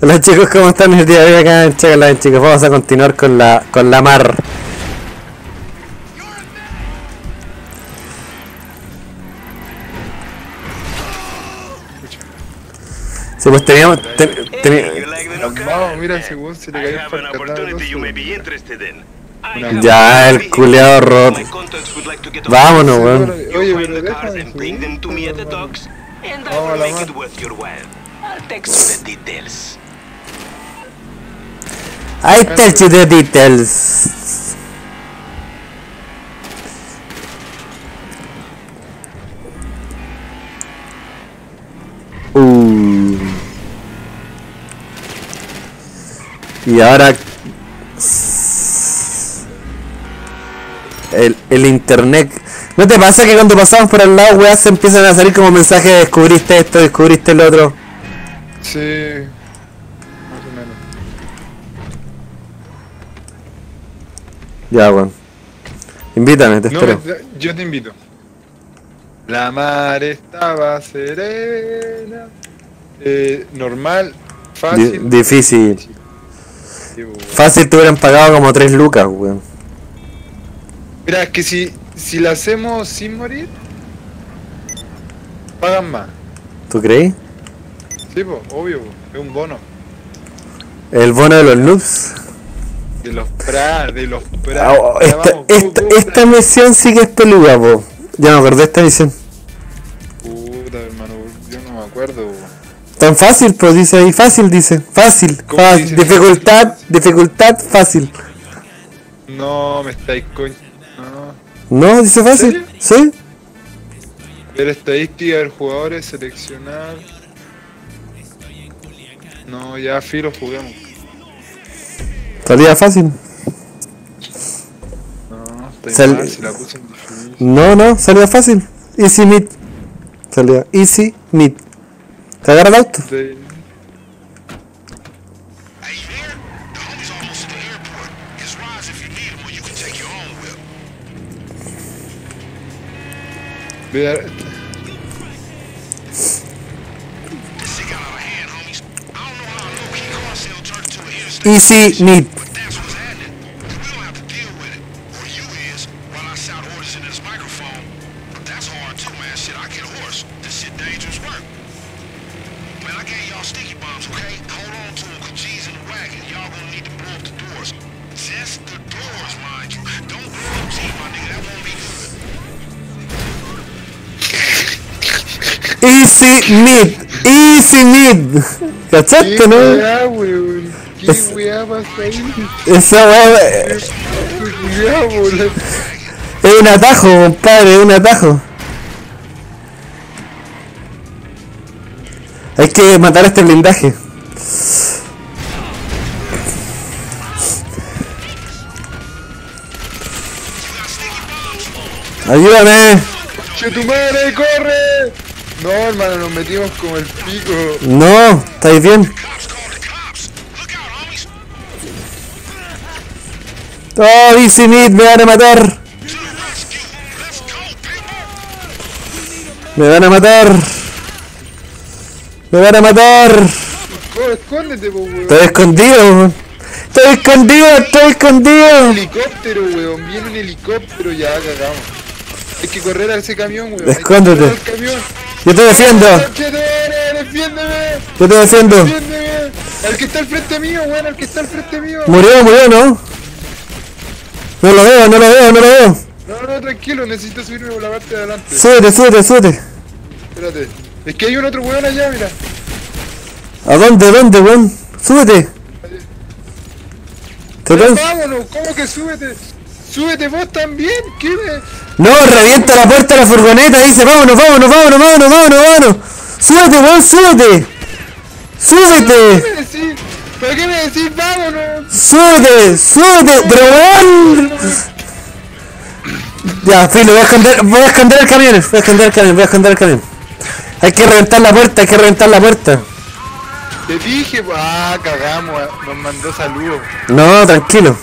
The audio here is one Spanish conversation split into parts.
Hola chicos, ¿cómo están? El día de hoy acá en Chacalán, chicos, vamos a continuar con la mar. Sí, pues teníamos... mira, según se le cayó el... Ya, el culeado roto. Vámonos, weón. Oye, pero déjame. I tell you the details. Y ahora el internet. ¿No te pasa que cuando pasamos por el lado, weas, se empiezan a salir como mensajes de descubriste esto, descubriste el otro? Sí. Ya, weón. Invítame, te espero. Yo te invito. La mar estaba serena. Normal, fácil. Difícil. Fácil te hubieran pagado como 3 lucas, weón. Mira, es que si la hacemos sin morir, pagan más. ¿Tú crees? Sí, po, obvio, po. Es un bono. ¿El bono de los noobs? De los pra. Oh, esta misión sí que es peluda, po. Ya me acordé de esta misión. Puta, hermano, yo no me acuerdo, po. Tan fácil, pero dice ahí, fácil, dice. Fácil. Dificultad fácil. No, me estáis coño. No, dice fácil, ¿sí? Ver estadística, ver jugadores, seleccionar. No, ya filo, juguemos. Salía fácil. No, mal, si la puse en difícil. No, salía fácil. Easy meat. Salía easy meat. ¿Te agarra el auto? Sí. Easy meat. Easy meat. ¿Cachaste, no? ¿Qué weá pasa ahí? Esa weá... Es un atajo, compadre, es un atajo. Hay que matar a este blindaje. ¡Ayúdame! ¡Che tu madre, corre! No, hermano, nos metimos como el pico. No, ¿estáis bien? ¡Oh, easy meat! ¡Me van a matar! ¡Me van a matar! ¡Me van a matar! ¡Escóndete, po, weón! ¡Estoy escondido! Un helicóptero, weón. Viene un helicóptero. Ya, cagamos. Hay que correr a ese camión, weón. ¡Escóndete! Hay que correr al camión. ¡Yo te defiendo! ¡Defiéndeme! ¡Al que está al frente mío, weón! ¡Murió, no! No lo veo. No, tranquilo, necesito subirme por la parte de adelante. Súbete. Espérate. Es que hay un otro weón allá, mira. ¿A dónde, weón? Súbete. Vámonos, ¿cómo que súbete? Súbete vos también, ¿qué me...? No, revienta la puerta de la furgoneta y dice, vámonos. Súbete, weón, súbete. ¿Pero qué me decís? ¡Vámonos! ¡Súbete! ¡Pero weón! Ya, filo, voy a esconder el camión. Hay que reventar la puerta. Te dije, cagamos, nos mandó saludos. No, tranquilo.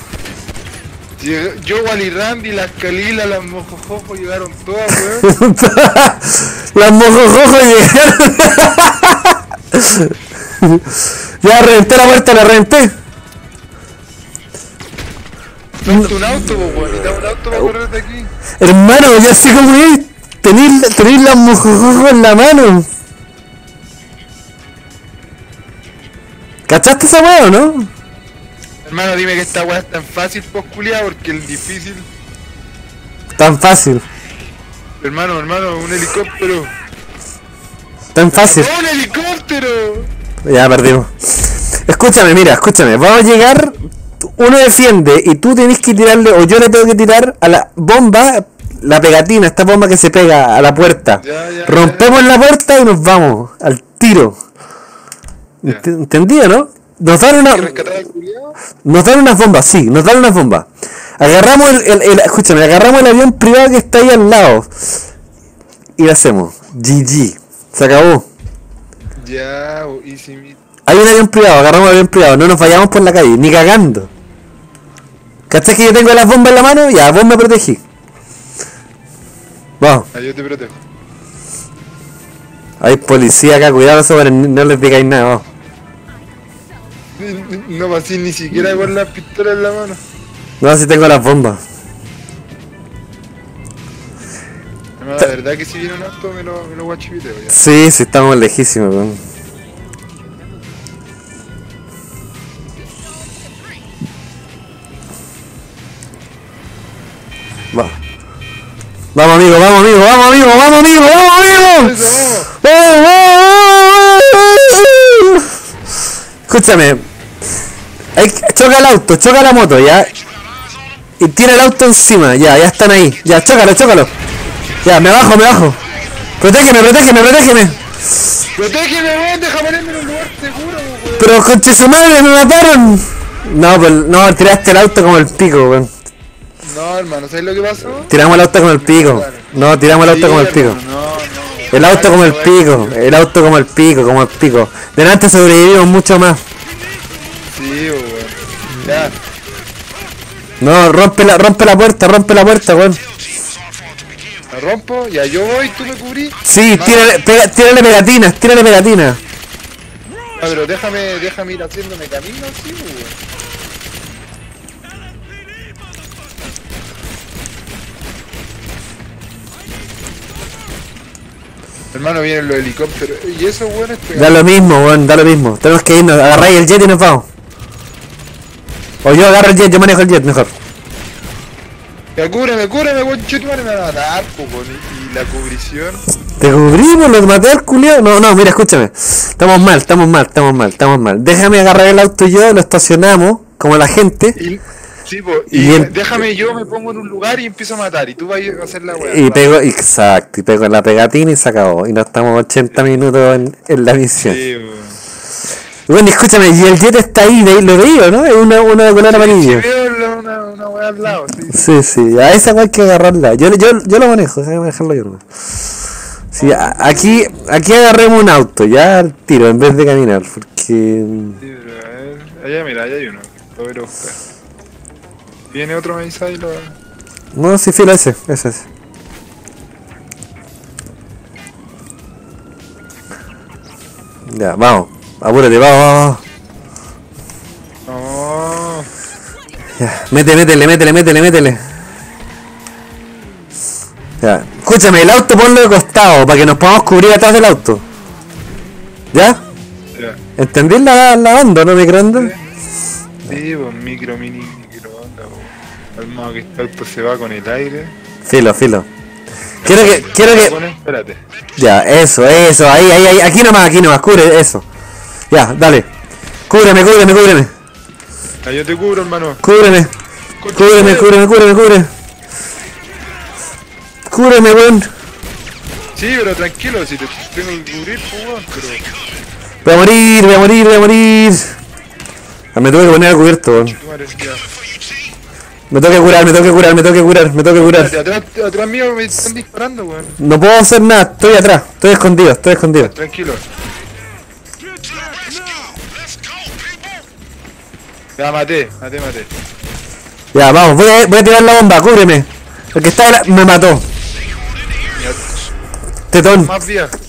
Yo, Wally Randy, las Kalila, las Mojojojo llegaron todas, weón. Las Mojojojo llegaron. Ya reventé la puerta, la reventé. Un auto, weón, da un auto para correr de aquí. Hermano, ya sé cómo es. Tenés la mojojojo en la mano. ¿Cachaste esa weá o no? Hermano, dime que esta weá es tan fácil, posculia, porque el difícil. Tan fácil. Hermano, un helicóptero. Tan fácil. ¡Un helicóptero! Ya perdimos. Escúchame, mira, escúchame. Vamos a llegar. Uno defiende y tú tenés que tirarle, o yo le tengo que tirar a la bomba, la pegatina, esta bomba que se pega a la puerta. Ya, rompemos ya la puerta y nos vamos al tiro. Ya. ¿Entendido, no? Nos dan unas bombas. Agarramos agarramos el avión privado que está ahí al lado. Y lo hacemos. GG. Se acabó. Ya, easy. Hay un avión privado, agarramos el avión privado. No nos vayamos por la calle, ni cagando. ¿Cachai que yo tengo las bombas en la mano? Ya, vos me protegí. Vamos. Ahí yo te protejo. Hay policía acá, cuidado, sobre, no les digáis nada, vamos. No va así ni siquiera con las pistolas en la mano. No, si tengo las bombas. No, la verdad es que si viene un auto me lo guachiviteo ya. Sí, estamos lejísimos, weón. Vamos amigo. Escúchame. Ahí choca el auto, choca la moto, ya. Y tira el auto encima, ya están ahí. Ya, chócalo. Ya, me bajo. Protégeme. Protégeme, weón, deja ponerme en un lugar seguro, weón. Pero conche su madre, me mataron. No, pues, no, tiraste el auto como el pico, weón. No, hermano, ¿sabes lo que pasó? Tiramos el auto como el pico. No, tiramos el auto como el pico. No. El auto como el pico. Delante sobrevivimos mucho más. Sí, weón. Ya. No, rompe la puerta, weón. La rompo, ya yo voy, tú me cubrís. Sí, tírale pegatinas. No, pero déjame ir haciéndome camino, sí, weón. Hermano, vienen los helicópteros. Y eso, weón, es pegado. Da lo mismo. Tenemos que irnos. Agarráis el jet y nos vamos. O yo agarro el jet, yo manejo el jet mejor. Ya, cúbreme, weón. Chutumare, me van a matar, po, weón. Y la cubrición. Te cubrimos, los maté al culiao. No, mira, escúchame. Estamos mal. Déjame agarrar el auto y yo, lo estacionamos, como la gente. Sí, po, y déjame, yo me pongo en un lugar y empiezo a matar, y tú vas a hacer la weá. Y pego la pegatina y se acabó, y nos estamos 80 minutos en la misión. Sí, bueno, escúchame, y el jet está ahí, lo veo, ¿no? Es una de color amarillo. Sí, veo una weá al lado, sí. Sí, a esa weá hay que agarrarla, yo lo manejo, déjame manejarlo yo, hermano. Sí, aquí agarremos un auto, ya al tiro, en vez de caminar, porque... Sí, pero a ver, allá mira, allá hay uno, lo voy a buscar. Viene otro mesa y lo... No, sí, fila ese. Ya, vamos. Apúrate, vamos. Oh. Ya, métele. Ya. Escúchame, el auto ponlo de costado para que nos podamos cubrir atrás del auto. ¿Ya? Ya. ¿Entendí la onda, no, microondas? Sí, pues micro, mini. No, que este auto se va con el aire. Filo. Quiero que... Bueno, espérate. Ya, eso, ahí, aquí nomás, cubre eso. Ya, dale. Cúbreme. Ah, yo te cubro, hermano. Cúbreme, weón. Sí, pero tranquilo, si te tengo que cubrir, weón, pero... Voy a morir. Me tengo que poner a cubierto, weón. Me tengo que curar. Atrás mío me están disparando, weón. No puedo hacer nada, estoy atrás, estoy escondido. Tranquilo. Ya, maté. Ya, vamos, voy a tirar la bomba, cúbreme. El que está me mató. Tetón,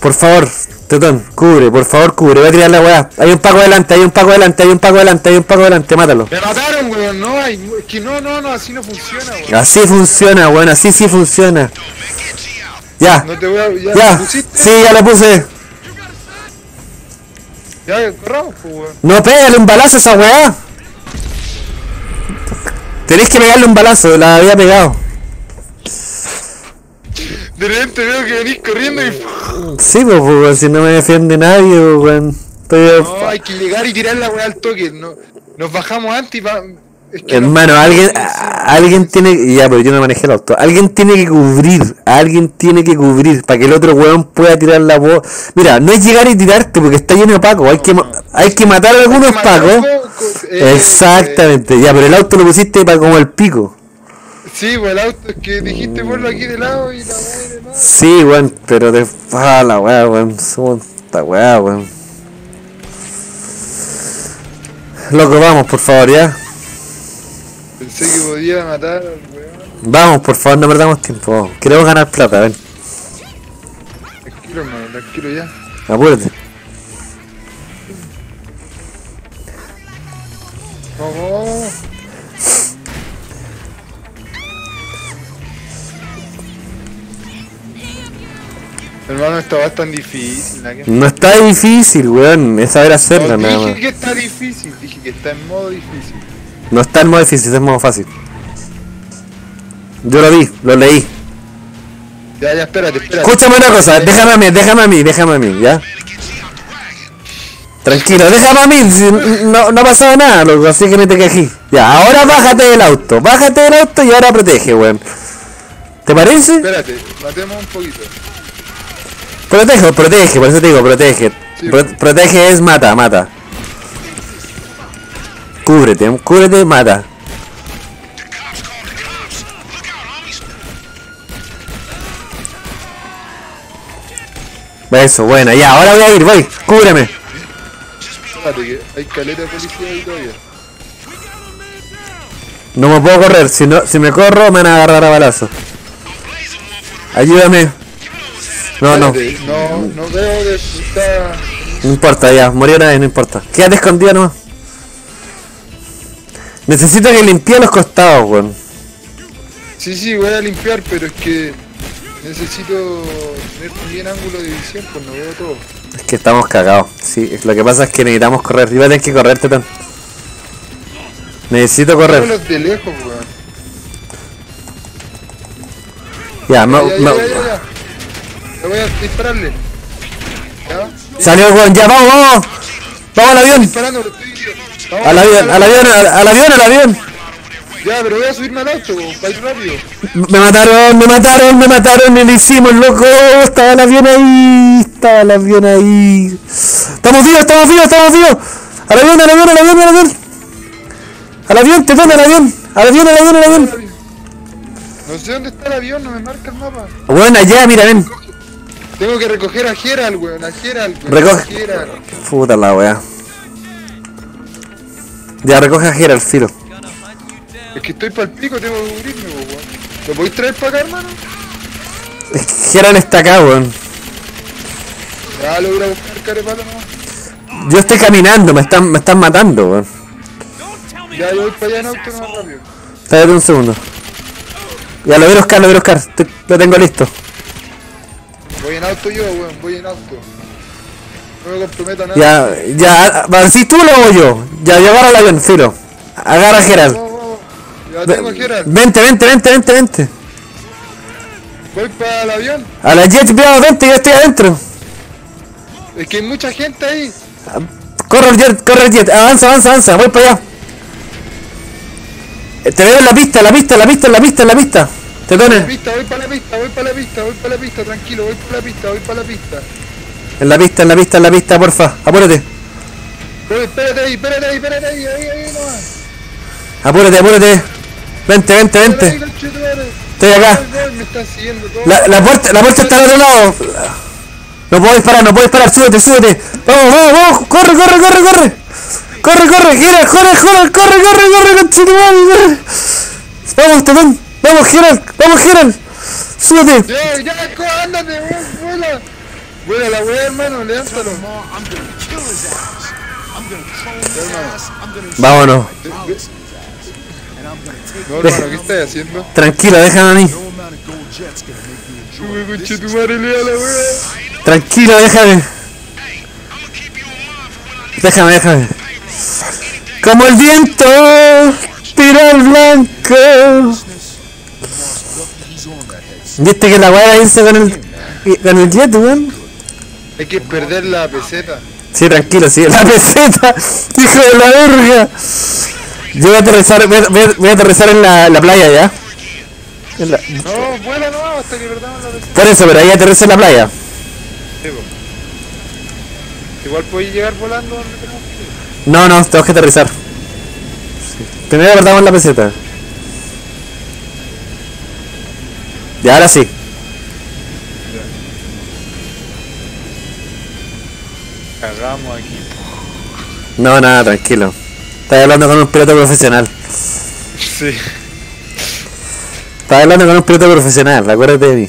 por favor, Totón, cubre, por favor, cubre, voy a tirar la weá. Hay un Paco delante, hay un Paco delante, hay un Paco delante, hay un Paco delante, mátalo. Me mataron, weón, no hay, es que no, así no funciona, weón. Así funciona, weón, así sí funciona. Ya, no te voy a, ya. ¿Lo pusiste? Sí, ya lo puse. Ya, corramos, pues, weón. No, pégale un balazo a esa weá. Tenés que pegarle un balazo, la había pegado. De repente veo que venís corriendo y... Sí, pues, weón, si no me defiende nadie, weón. Estoy... No, hay que llegar y tirar la weá al toque. No, nos bajamos antes y va... Es que hermano, no... alguien tiene... Ya, pero yo no manejé el auto. Alguien tiene que cubrir. Alguien tiene que cubrir para que el otro weón pueda tirar la voz. Mira, no es llegar y tirarte porque está lleno de pacos. Hay que matar a algunos pacos. Exactamente. Ya, pero el auto lo pusiste para como el pico. Sí, pues el auto es que dijiste ponlo aquí de lado y la weá de lado. Sí, weón, pero te... Ah, la weá, weón. Somos esta weá, weón. Loco, vamos, por favor, ya. Pensé que podía matar al weón. Vamos, por favor, no perdamos tiempo. Vamos. Queremos ganar plata, ven. Tranquilo, hermano, tranquilo ya. Apúrate. Vamos. Hermano, esta va a tan difícil. No está difícil, weón. Es saber hacerla, nada más. Dije que está difícil, dije que está en modo difícil. No está en modo difícil, es modo fácil. Yo lo vi, lo leí. Ya, espérate. Escúchame una cosa, déjame a mí, ¿ya? Tranquilo, déjame a mí, no ha pasado nada, loco, así que no te quejí. Ya, ahora bájate del auto y ahora protege, weón. ¿Te parece? Espérate, matemos un poquito. Protege, por eso te digo, protege. Sí, protege es mata. Cúbrete, mata. Eso, bueno, ya, ahora voy, cúbreme. Espérate que hay caleta de policía ahí todavía. No me puedo correr, si me corro me van a agarrar a balazo. Ayúdame. No veo de puta. No importa, ya, morí una vez, no importa. Quédate escondido nomás. Necesito que limpie los costados, weón. Sí, voy a limpiar, pero es que necesito tener bien ángulo de visión, pues no veo todo. Es que estamos cagados, sí, lo que pasa es que necesitamos correr, iba a tener que correr, Tetón. Necesito correr. Pero los de lejos, weón. Ya. Te voy a dispararle. ¿Ya? Salió el weón, ya, vamos. Vamos al avión. Al avión. Ya, pero voy a subirme al auto, para ir rápido. Me mataron, y lo hicimos, loco. Estaba el avión ahí. Estamos vivos. Al avión. Al avión, Tetón. No sé dónde está el avión, no me marca el mapa. Bueno, allá, mira, ven. Tengo que recoger a Gerald, weón, Recoge. Puta la weá. Ya, recoge a Gerald, filo. Es que estoy pa'l pico, tengo que cubrirme, weón. ¿Lo podéis traer para acá, hermano? Es que Gerald está acá, weón. Ya, lo voy a buscar, carepalo, no. Yo estoy caminando, me están matando, weón. Ya, yo voy para allá en auto, no, rápido. Espérate un segundo. Ya, lo voy a buscar. Lo tengo listo. Voy en auto yo, weón, No me comprometo a nada. Ya, si tú lo hago yo. Ya, agarra el avión, filo. Agarra a Gerald. Ya tengo a Gerald. Vente. Voy para el avión. A la jet privado, vente, yo estoy adentro. Es que hay mucha gente ahí. Corre el jet. Avanza, voy para allá. Te veo en la pista. Voy para la pista, tranquilo, voy para la pista. En la pista, porfa, apúrate. Espérate ahí, ahí nomás. Apúrate. Vente. Estoy acá. Me está siguiendo todo. La puerta está al otro lado. No puedo disparar, súbete. Vamos, corre. Corre, gira, corre, conchetumare. Vamos, Tetón. Vamos, Gerald, súbete. Ya, ándate, vuela. Güey, la wea, hermano, levántalo. Vámonos. No, hermano, ¿qué estás haciendo? Tranquilo, déjame a mí. Tranquilo, déjame. Déjame, déjame. Como el viento tira el blanco. Viste que la weá irse con el jet, weón. Hay que perder la peseta. Sí, tranquilo, sí, la peseta. Hijo de la verga. Yo voy a aterrizar, voy a aterrizar en la playa, ¿ya? En la... No, vuela no, hasta que perdamos la peseta. Por eso, pero ahí aterriza en la playa. Sí, igual podéis llegar volando donde tenemos que ir. No, no, tenemos que aterrizar. Sí. Primero perdamos la peseta. Y ahora sí. Cagamos aquí. No, nada, tranquilo. Estás hablando con un piloto profesional. Sí. Estás hablando con un piloto profesional, acuérdate de mí.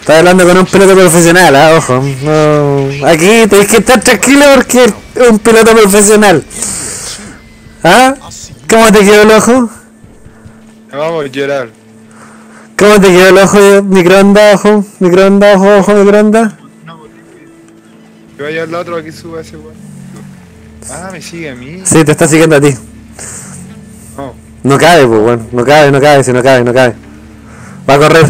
Estás hablando con un piloto profesional, ¿eh? Ojo. No. Aquí tenés que estar tranquilo porque es un piloto profesional. ¿Ah? ¿Cómo te quedó el ojo? Vamos a llorar. ¿Cómo te quedó el ojo? Microondas, ojo, microondas, ojo, ojo, microondas. No, que vaya al otro, aquí suba ese weón. Ah, me sigue a mí. Sí, te está siguiendo a ti. No. No cabe, pues bueno. No cabe, no cabe, si no cabe, no cabe. Va a correr.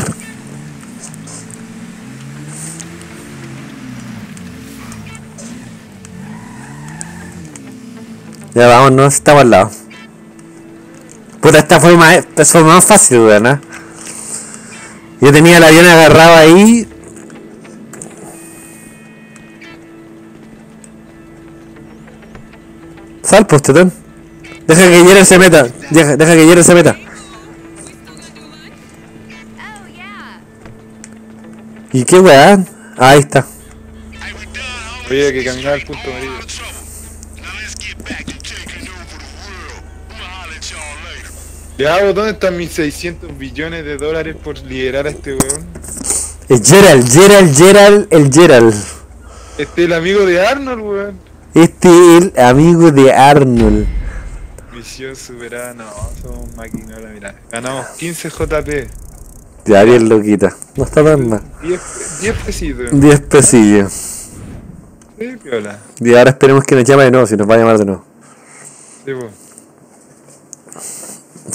Ya vamos, no estamos al lado. Puta, esta fue más fácil, ¿verdad? Yo tenía el avión agarrado ahí. Sal, pues, tetón. Deja que Yeren se meta. Deja que Yeren se meta. ¿Y qué weá? Ahí está. Oye, que caminar al punto amarillo. Ya, ¿dónde están mis 600 billones de dólares por liberar a este weón? Es Gerald, el Gerald. Este es el amigo de Arnold, weón. Misión superada, no, somos maquinola, mirá. Ganamos 15 JP. Ya, bien loquita, no está tan mal. 10 pesitos. 10 pesillos. Sí, piola. Y ahora esperemos que nos llame de nuevo, si nos va a llamar de nuevo. Sí, pues.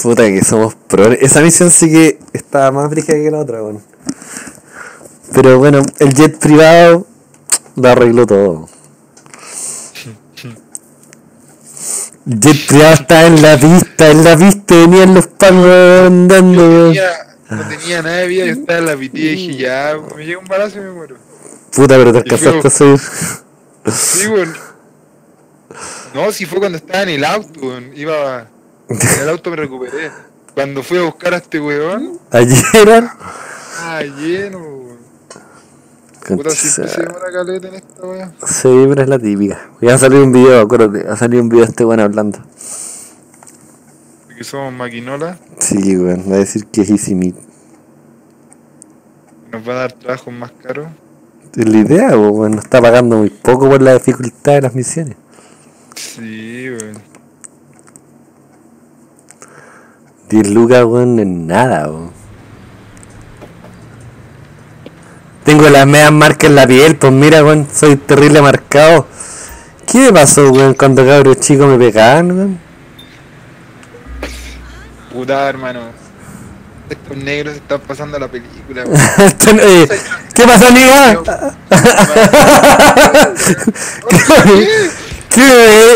Puta que somos pro. Esa misión sí que está más brígida que la otra, bueno. Pero bueno, el jet privado lo arregló todo. Jet privado está en la pista, venían los palos andando. No tenía nada de vida, yo estaba en la pitilla y dije ya, me llega un balazo y me muero. Puta, pero te alcanzaste a subir. Sí, bueno. No, si fue cuando estaba en el auto, bueno. Iba... En el auto me recuperé. Cuando fui a buscar a este weón. ¿Ayer? Ayer, weón. Puta, siempre se demora caleta en esta weón. Sí, pero es la típica. Ya ha salido un video, acuérdate. Ha salido un video de este weón hablando. ¿Que somos maquinola? Sí, weón. Va a decir que es easy meat. ¿Nos va a dar trabajos más caros? Es la idea, weón. Nos está pagando muy poco por la dificultad de las misiones. Sí, weón. 10 lucas, weón, no es nada, weón. Tengo las medias marcas en la piel, pues mira, weón, soy terrible marcado. ¿Qué me pasó, weón, cuando cabros chicos me pegaban, weón? Puta, hermano. Estos negros están pasando la película, weón. ¿Qué pasó, amiga? ¿Qué?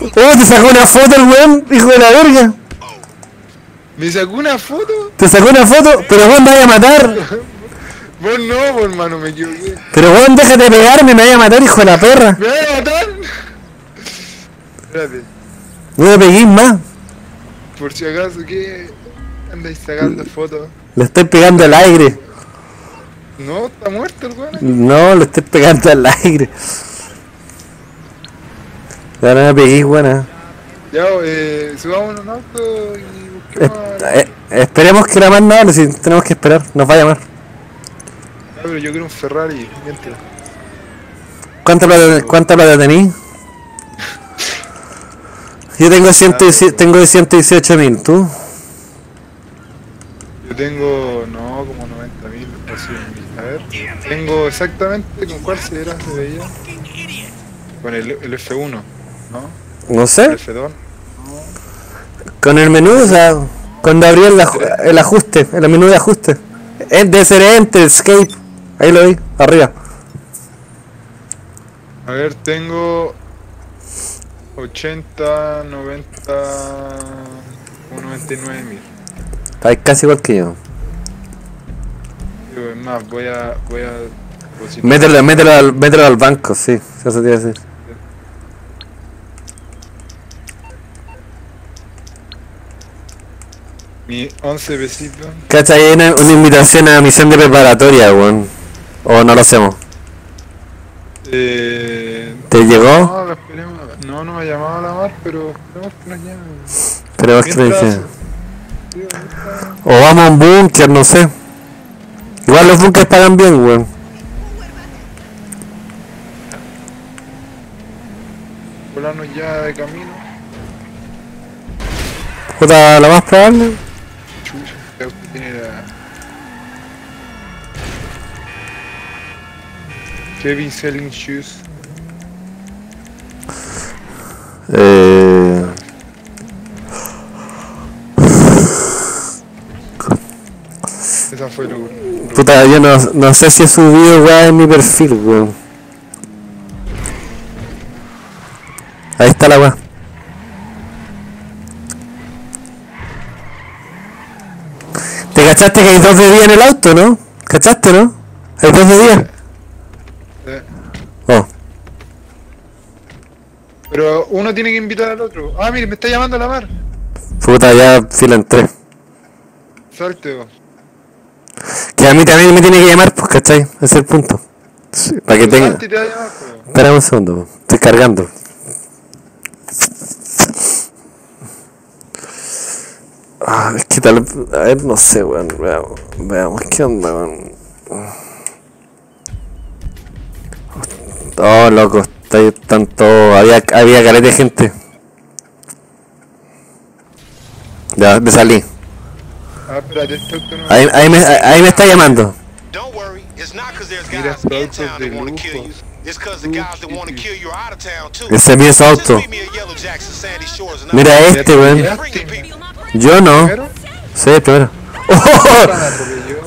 Oh, te sacó una foto el weón, hijo de la verga. ¿Me sacó una foto? ¿Te sacó una foto? Pero vos me vayas a matar. Vos no, vos, hermano, me equivoqué. Pero vos déjate pegarme, me vayas a matar, hijo de la perra. ¿Me vayas a matar? Espérate. No me peguís más. Por si acaso, ¿qué? Andáis sacando fotos. Le estoy pegando al aire. No, está muerto el weón. No, le estoy pegando al aire. Ya no me peguís, buena. Ya, subamos un auto y... Esperemos que la más nada, si tenemos que esperar, nos va a llamar. No, pero yo quiero un Ferrari, mientras. ¿Cuánta plata tenés? Yo tengo 118.000, ¿tú? Yo tengo, no, como 90.000, a ver, tengo exactamente, ¿con cuál se veía? Con el F1, ¿no? No sé. El F2. Con el menú, o sea, cuando abrí el ajuste, el menú de ajuste. Debe ser Enter, Escape, ahí lo vi, arriba. A ver, tengo 80, 90, 99.000. Está casi igual que yo. Es más, voy a mételo al banco, sí, eso se tiene que decir. Mi 11 besitos. Cacha, hay una invitación a misión de preparatoria, weón. O no lo hacemos. ¿Te llegó? No, no me ha llamado a la mar, pero esperemos que nos llamen. Esperemos que nos llamen. O vamos a un búnker, no sé. Igual los bunkers pagan bien, weón. Volarnos ya de camino. Puta, la más probable. Chucha, creo que tiene la... Kevin selling shoes. Esa fue lo que... Puta, yo no sé si he subido weá en mi perfil, weón. Ahí está la weá. ¿Te cachaste que hay 2 de día en el auto, no? ¿Cachaste, no? Hay 2 de día. Oh. Pero uno tiene que invitar al otro. Ah, mire, me está llamando a la mar. Puta, ya fila en 3. Salteo. Que a mí también me tiene que llamar, pues, ¿cachai? Ese es el punto. Sí, para que tenga... Te va a llamar, pero... Espera un segundo, po. Estoy cargando. Ah, es que tal... A ver, no sé, weón. Veamos, ¿qué onda, weón? Oh, loco, está ahí tanto... Había caleta de gente. Ya, me salí. Ah, espérate, ahí me está llamando. Mira, autos de lujo. Ese mío es auto. Mira este, weón. Yo no. Sí, pero... ¡Oh!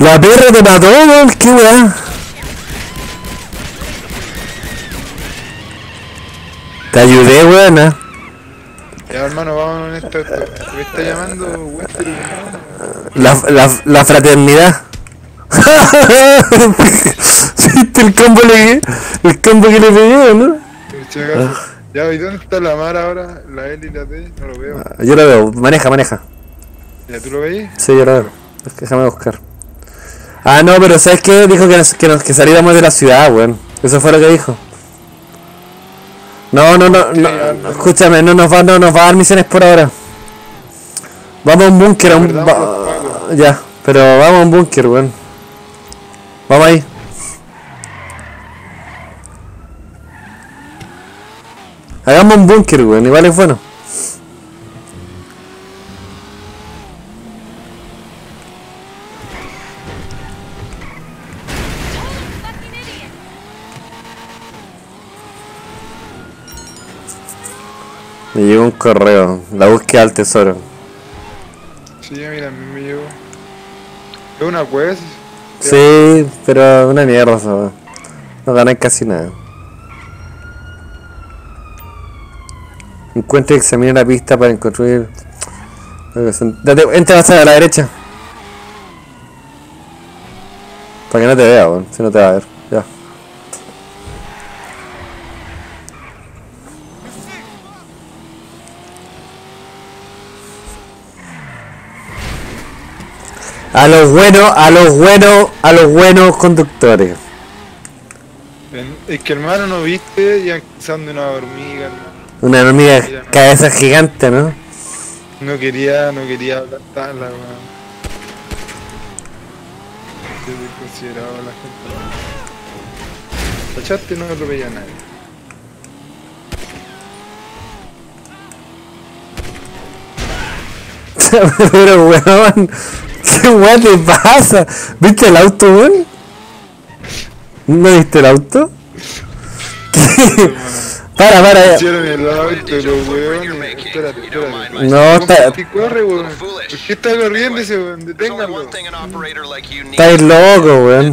La perra te mató, weón. ¡Qué weón! Te ayudé, weón, ¿eh? Ya, hermano, vamos en esto. Me está llamando Western. La fraternidad. ¿Viste el combo que le pegué, no? Ya, ¿y dónde está la mar ahora? La L y la T, no lo veo. Yo la veo, maneja. ¿Ya tú lo veis? Sí, yo la veo. Déjame buscar. Ah, no, pero ¿sabes qué? Dijo que saliéramos de la ciudad, weón. Eso fue lo que dijo. No, escúchame, no nos va a dar misiones por ahora. Vamos a un búnker, ya, pero vamos a un búnker, weón. Vamos ahí. Hagamos un búnker, weón, igual es bueno. Me llegó un correo, la búsqueda al tesoro. Sí, mira, me llegó. ¿Es una quest? Sí, pero una mierda, ¿sabes? No ganan casi nada. Encuentra y examina la pista para encontrar... Entra a la derecha. Para que no te vea, bueno, si no te va a ver, ya. A los buenos conductores. Es que, hermano, no viste ya pisando una hormiga, ¿no? Una hormiga, cabeza gigante, ¿no? No quería aplastarla, weón. desconsiderado a la gente. Tachaste y no atropellé a nadie. Pero weón, ¿qué weón te pasa? ¿Viste el auto, weón? ¿No viste el auto? ¿Qué? Para. No, está... ¿Por qué está corriendo ese weón? Deténganlo. Estáis loco, weón.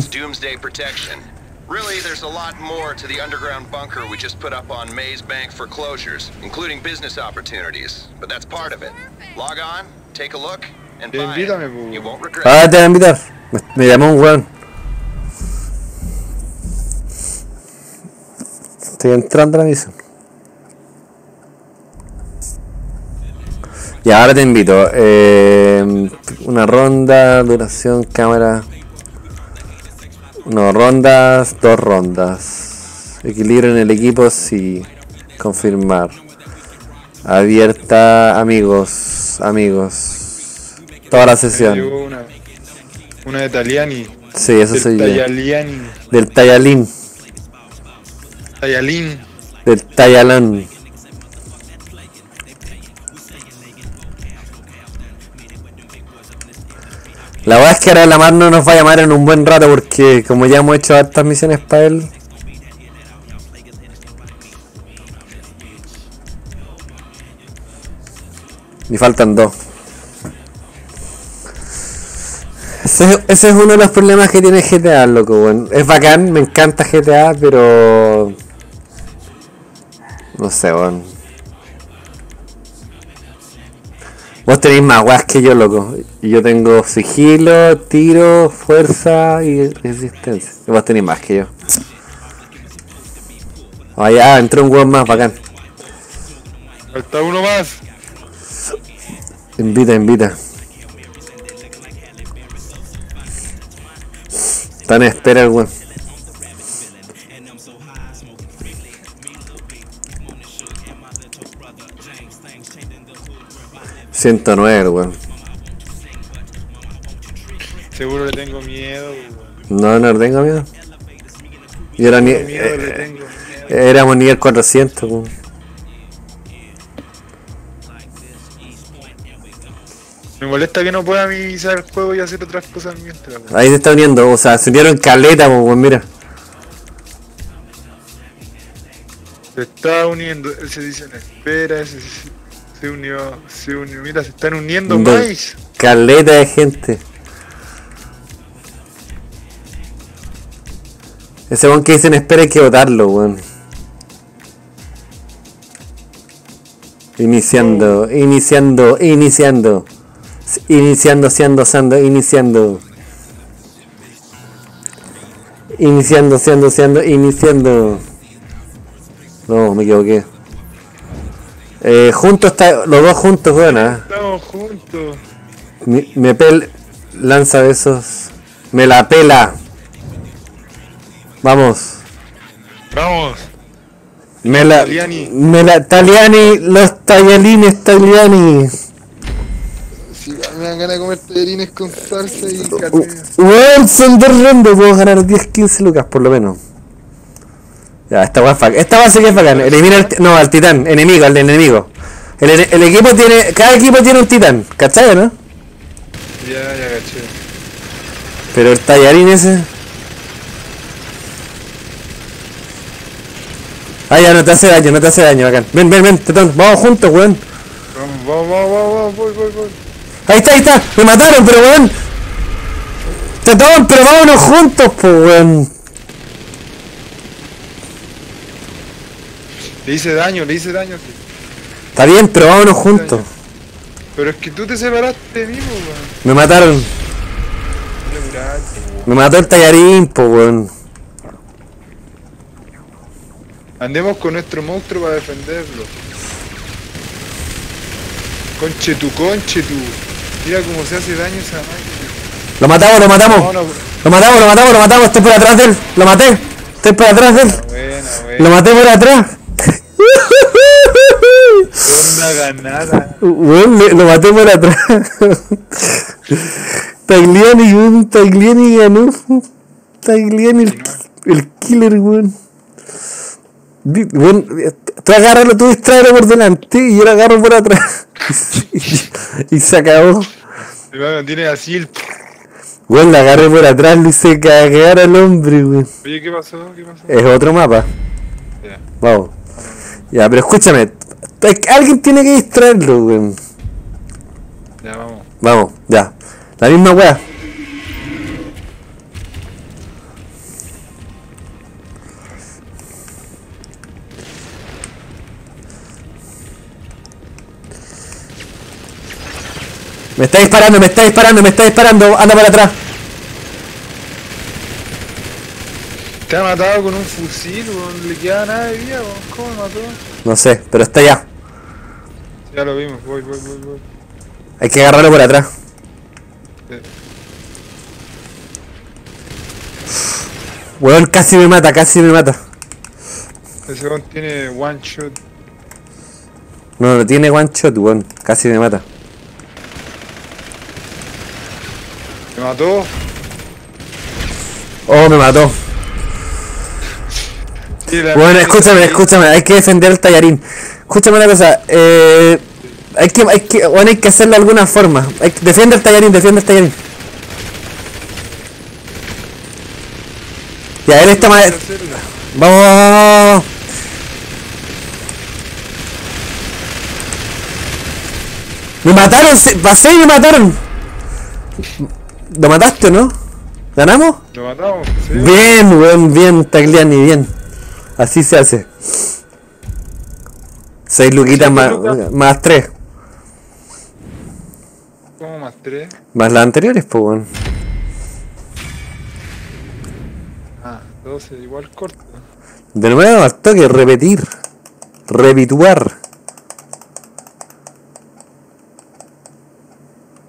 Really, there's a lot more to the underground bunker we just put up on Maze Bank foreclosures, including business opportunities. But that's part of it. Log on, take a look, and buy it. You won't regret it. Ah, te voy a invitar. Me llamó un weón. Estoy entrando a la misa. Y ahora te invito. Una ronda, duración, cámara... No, rondas, 2 rondas. Equilibrio en el equipo, sí. Confirmar. Abierta, amigos. Toda la sesión. Una de Taliani. Sí, eso soy yo. Del Tayalín. Del Tayalán. La verdad es que ahora la mar no nos va a llamar en un buen rato porque como ya hemos hecho hartas misiones para él. Me faltan 2. Ese es uno de los problemas que tiene GTA, loco, bueno. Es bacán, me encanta GTA, pero... No sé, bueno. Vos tenéis más guas que yo, loco. Y yo tengo sigilo, tiro, fuerza y resistencia. Vos tenéis más que yo. Oh, ya, entró un weón más, bacán. Falta uno más. Invita. Están en espera el weón. $109, weón. Seguro le tengo miedo, weón. No le tengo miedo. Y era ni... éramos nivel 400, weón. Me molesta que no pueda minimizar el juego y hacer otras cosas mientras, weón. Ahí se está uniendo, o sea, se unieron caleta, weón, mira. Se está uniendo, ese dice en espera, ese... Se unió, mira, se están uniendo más. Caleta de gente. Ese weón que dicen espera hay que votarlo, weón. Iniciando. No, me equivoqué. Juntos está, los dos juntos, weón. Estamos juntos. Lanza besos. Me la pela. Vamos. Taliani, los tallarines, Taliani. Sí, me dan ganas de comer tallarines con salsa y carne. Weón, son 2 rondas, puedo ganar 10-15 lucas por lo menos. Ya, esta base que es bacán, elimina al titán, al enemigo. El equipo tiene, cada equipo tiene un titán, ¿cachai, no? Ya caché. Pero el tallarín ese... Ah, ya, no te hace daño, bacán. Ven, tetón, vamos juntos, weón. Vamos, voy. Ahí está, me mataron, pero weón. Tetón, pero vámonos juntos, pues, weón. Le hice daño. Está bien, pero vámonos juntos. Pero es que tú te separaste vivo, weón. Me mataron. Me mató el tallarín, po, weón. Andemos con nuestro monstruo para defenderlo. Conche tú. Mira cómo se hace daño esa máquina. Lo matamos. Lo matamos. Estoy por atrás de él. Lo maté. Lo maté por atrás. Onda ganada. Bueno, lo maté por atrás. Tagliani, weón. Tagliani ganó. Tagliani, el killer, weón. Bueno, tú agárralo, tú distraes por delante y yo lo agarro por atrás. Y se acabó. Bueno, tiene así el... Bueno, la agarré por atrás, le hice cagar al hombre, weón. Oye, ¿qué pasó? ¿Qué pasó? Es otro mapa. Ya. Vamos. Ya, pero escúchame. Alguien tiene que distraerlo, weón. Ya, vamos. Vamos, ya. La misma weá. Me está disparando, me está disparando, me está disparando. Anda para atrás. Te ha matado con un fusil, no le queda nada de vida, ¿cómo me mató? No sé, pero está allá. Ya lo vimos, voy. Hay que agarrarlo por atrás. Sí. Weón, casi me mata, casi me mata. Ese weón tiene one shot. No, no tiene one shot, weón, casi me mata. Me mató. Oh, me mató. Bueno, escúchame, hay que defender el tallarín. Escúchame una cosa, hay que hacerlo de alguna forma. Defiende el tallarín, defiende el tallarín. Ya, él está mal. Vamos. Me mataron, pasé y me mataron. ¿Lo mataste o no? ¿Ganamos? Lo matamos, sí. Bien, weón, bien, Tagliani, bien. Así se hace. 6 luquitas más 3. ¿Cómo más 3? Más las anteriores, pues, weón. Ah, 12, igual corto. De nuevo, al toque, repetir. Repituar.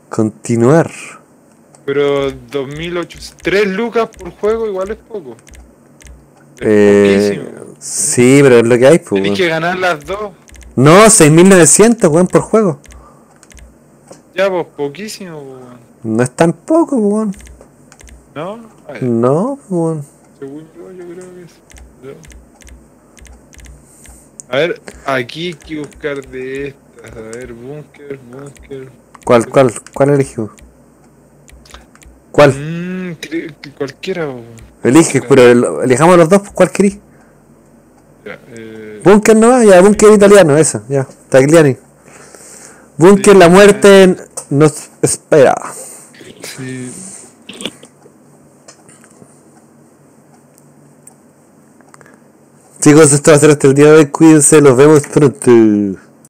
Continuar. Pero 2008, 3 lucas por juego igual es poco. Sí, pero es lo que hay, pues. Tienes que ganar las dos. No, 6.900, weón, por juego. Ya, pues, poquísimo, weón. No es tan poco, weón. ¿No? Ay. No, weón. Según yo creo que es. Yo. A ver, aquí hay que buscar de estas. A ver, búnker. ¿Cuál elegimos? ¿Cuál? Cualquiera. Elige, pero elijamos los dos, ¿cuál querís? Bunker no, ya, Bunker italiano, eso, ya, Tagliani. Bunker, la muerte nos espera. Sí. Chicos, esto va a ser hasta el día de hoy, cuídense, los vemos pronto.